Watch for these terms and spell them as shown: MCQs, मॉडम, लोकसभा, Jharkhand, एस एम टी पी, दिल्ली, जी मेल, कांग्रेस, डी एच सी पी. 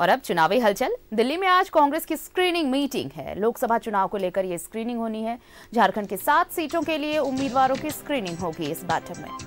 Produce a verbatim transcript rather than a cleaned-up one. और अब चुनावी हलचल। दिल्ली में आज कांग्रेस की स्क्रीनिंग मीटिंग है। लोकसभा चुनाव को लेकर ये स्क्रीनिंग होनी है। झारखंड के सात सीटों के लिए उम्मीदवारों की स्क्रीनिंग होगी इस बैठक में।